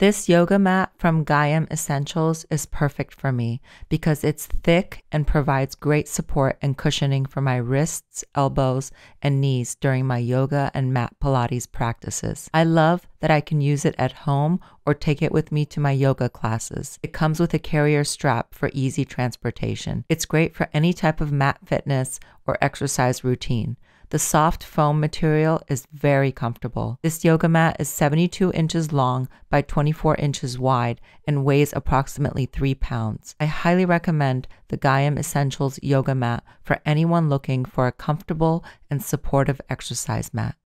This yoga mat from Gaiam Essentials is perfect for me because it's thick and provides great support and cushioning for my wrists, elbows, and knees during my yoga and mat Pilates practices. I love that I can use it at home or take it with me to my yoga classes. It comes with a carrier strap for easy transportation. It's great for any type of mat fitness or exercise routine. The soft foam material is very comfortable. This yoga mat is 72 inches long by 24 inches wide and weighs approximately 3 pounds. I highly recommend the Gaiam Essentials yoga mat for anyone looking for a comfortable and supportive exercise mat.